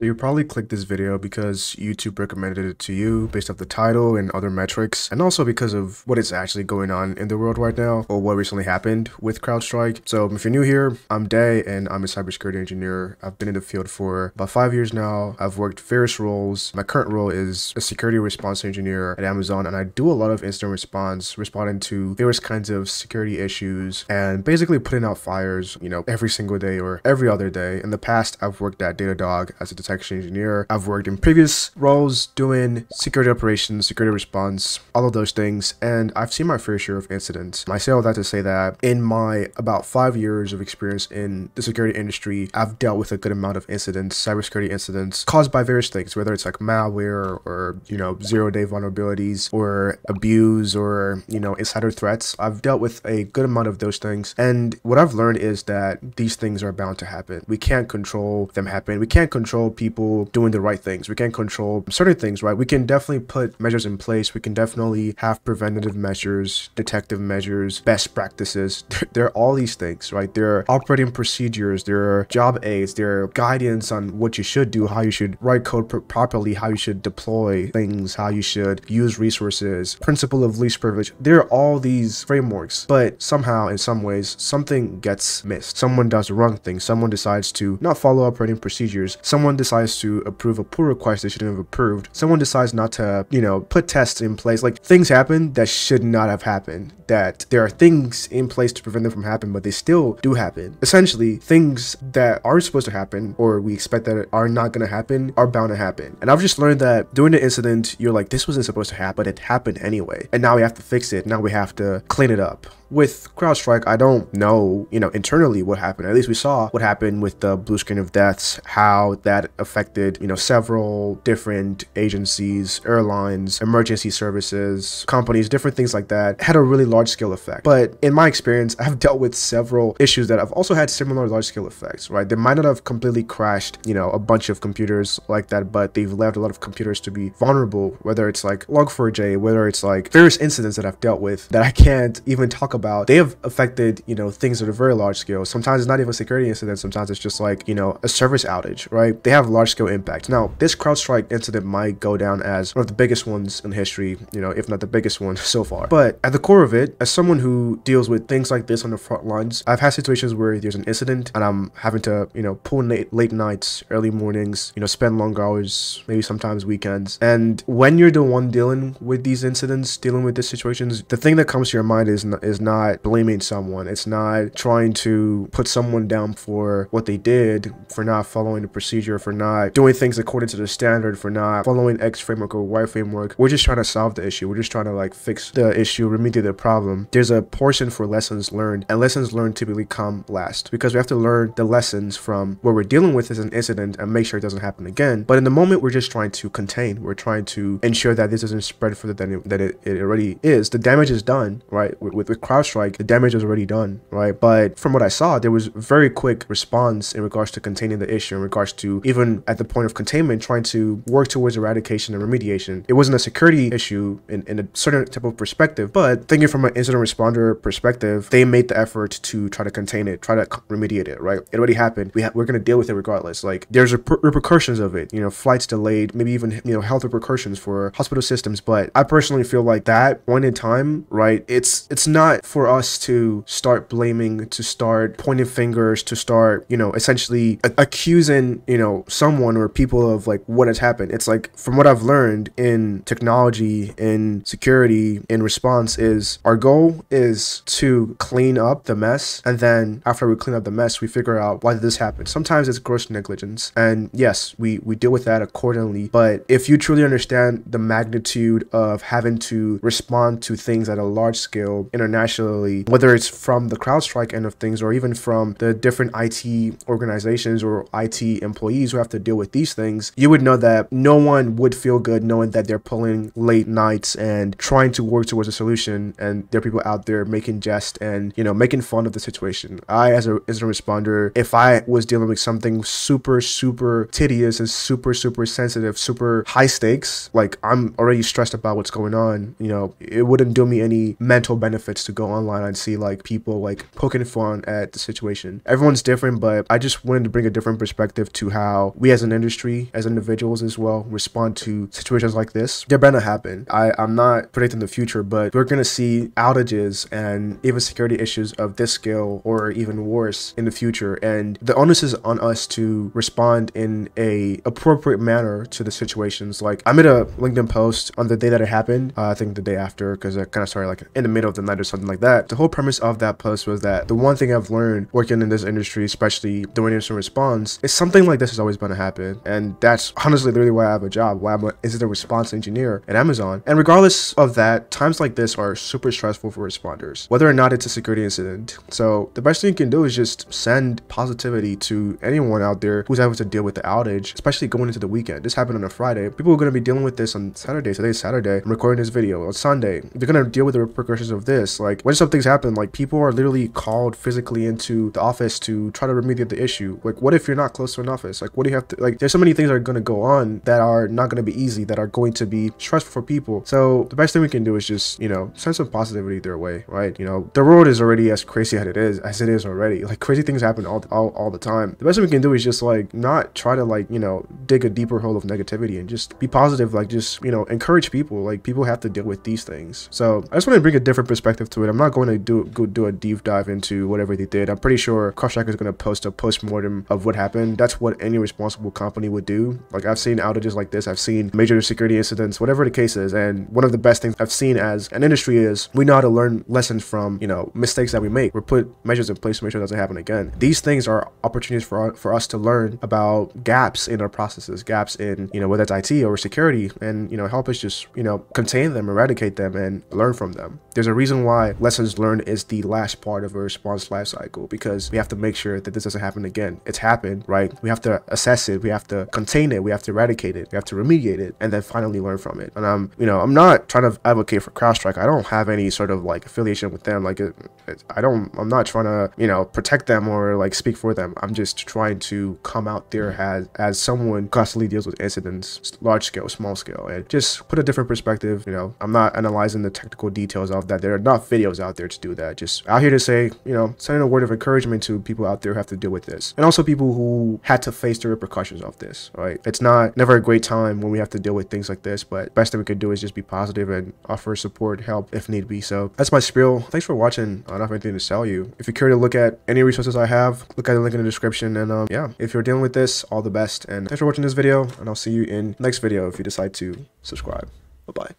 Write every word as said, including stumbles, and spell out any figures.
So you probably clicked this video because YouTube recommended it to you based off the title and other metrics, and also because of what is actually going on in the world right now, or what recently happened with CrowdStrike. So if you're new here, I'm Day and I'm a cybersecurity engineer. I've been in the field for about five years now. I've worked various roles. My current role is a security response engineer at Amazon, and I do a lot of incident response, responding to various kinds of security issues and basically putting out fires, you know, every single day or every other day. In the past, I've worked at Datadog as a detection engineer. I've worked in previous roles doing security operations, security response, all of those things, and I've seen my fair share of incidents. I say all that to say that in my about five years of experience in the security industry, I've dealt with a good amount of incidents, cybersecurity incidents caused by various things, whether it's like malware or, you know, zero-day vulnerabilities or abuse or, you know, insider threats. I've dealt with a good amount of those things, and what I've learned is that these things are bound to happen. We can't control them happening. We can't control people doing the right things. We can't control certain things, right? We can definitely put measures in place. We can definitely have preventative measures, detective measures, best practices. There are all these things, right? There are operating procedures, there are job aids, there are guidance on what you should do, how you should write code pr properly, how you should deploy things, how you should use resources, principle of least privilege. There are all these frameworks, but somehow, in some ways, something gets missed. Someone does the wrong thing. Someone decides to not follow operating procedures. Someone decides to approve a pull request they shouldn't have approved. Someone decides not to, you know, put tests in place. Like, things happen that should not have happened, that there are things in place to prevent them from happening, but they still do happen. Essentially, things that are supposed to happen, or we expect that are not going to happen, are bound to happen. And I've just learned that during the incident, you're like, this wasn't supposed to happen, but it happened anyway. And now we have to fix it. Now we have to clean it up. With CrowdStrike, I don't know, you know, internally what happened. At least we saw what happened with the blue screen of deaths, how that affected, you know, several different agencies, airlines, emergency services, companies, different things like that. Had a really large scale effect. But in my experience, I've dealt with several issues that have also had similar large scale effects, right? They might not have completely crashed, you know, a bunch of computers like that, but they've left a lot of computers to be vulnerable, whether it's like log four j, whether it's like various incidents that I've dealt with that I can't even talk about. about they have affected, you know, things at a very large scale. Sometimes it's not even a security incident, sometimes it's just like, you know, a service outage, right? They have large scale impacts. Now, this CrowdStrike incident might go down as one of the biggest ones in history, you know, if not the biggest one so far. But at the core of it, as someone who deals with things like this on the front lines, I've had situations where there's an incident and I'm having to, you know, pull late, late nights, early mornings, you know, spend long hours, maybe sometimes weekends. And when you're the one dealing with these incidents, dealing with these situations, the thing that comes to your mind is not, is not not blaming someone. It's not trying to put someone down for what they did, for not following the procedure, for not doing things according to the standard, for not following X framework or Y framework. We're just trying to solve the issue. We're just trying to like fix the issue, remediate the problem. There's a portion for lessons learned, and lessons learned typically come last because we have to learn the lessons from what we're dealing with as an incident and make sure it doesn't happen again. But in the moment, we're just trying to contain. We're trying to ensure that this doesn't spread further than it, than it, it already is. The damage is done, right? With, with, with CrowdStrike, the damage was already done, right? But from what I saw, there was very quick response in regards to containing the issue, in regards to even at the point of containment, trying to work towards eradication and remediation. It wasn't a security issue in, in a certain type of perspective, but thinking from an incident responder perspective, they made the effort to try to contain it, try to remediate it, right? It already happened. We ha we're going to deal with it regardless. Like, there's repercussions of it, you know, flights delayed, maybe even, you know, health repercussions for hospital systems. But I personally feel like that point in time, right? It's, it's not for us to start blaming, to start pointing fingers, to start, you know, essentially accusing, you know, someone or people of like what has happened. It's like, from what I've learned in technology, in security, in response, is our goal is to clean up the mess, and then after we clean up the mess, we figure out why did this happen. Sometimes it's gross negligence, and yes, we we deal with that accordingly. But if you truly understand the magnitude of having to respond to things at a large scale internationally, whether it's from the CrowdStrike end of things or even from the different I T organizations or I T employees who have to deal with these things, you would know that no one would feel good knowing that they're pulling late nights and trying to work towards a solution, and there are people out there making jest and, you know, making fun of the situation. I, as a, as a responder, if I was dealing with something super, super tedious and super, super sensitive, super high stakes, like I'm already stressed about what's going on, you know, it wouldn't do me any mental benefits to go online and see like people like poking fun at the situation. Everyone's different, but I just wanted to bring a different perspective to how how we as an industry, as individuals as well, respond to situations like this. They're bound to happen. I, I'm not predicting the future, but we're going to see outages and even security issues of this scale or even worse in the future. And the onus is on us to respond in a appropriate manner to the situations. Like, I made a LinkedIn post on the day that it happened, uh, I think the day after, because it kind of started like in the middle of the night or something like that. The whole premise of that post was that the one thing I've learned working in this industry, especially doing incident response, is something like this is always going to happen. And that's honestly literally why I have a job, why I'm an incident response engineer at Amazon. And regardless of that, times like this are super stressful for responders, whether or not it's a security incident. So the best thing you can do is just send positivity to anyone out there who's having to deal with the outage, especially going into the weekend. This happened on a Friday. People are going to be dealing with this on Saturday. Today's Saturday. I'm recording this video on Sunday. They're going to deal with the repercussions of this. Like, when something's happened, like, people are literally called physically into the office to try to remediate the issue. Like, what if you're not close to an office? Like, what do you have to, like, there's so many things that are going to go on that are not going to be easy, that are going to be stressful for people. So the best thing we can do is just, you know, send some positivity their way, right? You know, the world is already as crazy as it is, as it is already. Like, crazy things happen all, all, all the time. The best thing we can do is just, like, not try to, like, you know, dig a deeper hole of negativity and just be positive. Like, just, you know, encourage people. Like, people have to deal with these things. So I just want to bring a different perspective to it. I'm not going to do go do a deep dive into whatever they did. I'm pretty sure CrowdStrike is going to post a postmortem of what happened. That's what any responsible company would do. Like, I've seen outages like this. I've seen major security incidents, whatever the case is. And one of the best things I've seen as an industry is we know how to learn lessons from, you know, mistakes that we make. We put measures in place to make sure it doesn't happen again. These things are opportunities for our, for us to learn about gaps in our processes, gaps in, you know, whether it's I T or security, and, you know, help us just, you know, contain them, eradicate them, and learn from them. There's a reason why lessons learned is the last part of a response life cycle, because we have to make sure that this doesn't happen again. It's happened, right? We have to assess it. We have to contain it. We have to eradicate it. We have to remediate it, and then finally learn from it. And I'm, you know, I'm not trying to advocate for CrowdStrike. I don't have any sort of like affiliation with them. Like, it, it, I don't, I'm not trying to, you know, protect them or like speak for them. I'm just trying to come out there as, as someone constantly deals with incidents, large scale, small scale, and just put a different perspective. You know, I'm not analyzing the technical details of that. There are enough videos out there to do that. Just out here to say, you know, sending a word of encouragement to people out there who have to deal with this, and also people who had to face the repercussions of this, right? It's not never a great time when we have to deal with things like this, but best thing we could do is just be positive and offer support, help if need be. So that's my spiel. Thanks for watching. I don't have anything to sell you. If you're curious to look at any resources I have, look at the link in the description. And um, yeah, if you're dealing with this, all the best. And thanks for watching this video, and I'll see you in next video if you decide to subscribe. Bye-bye.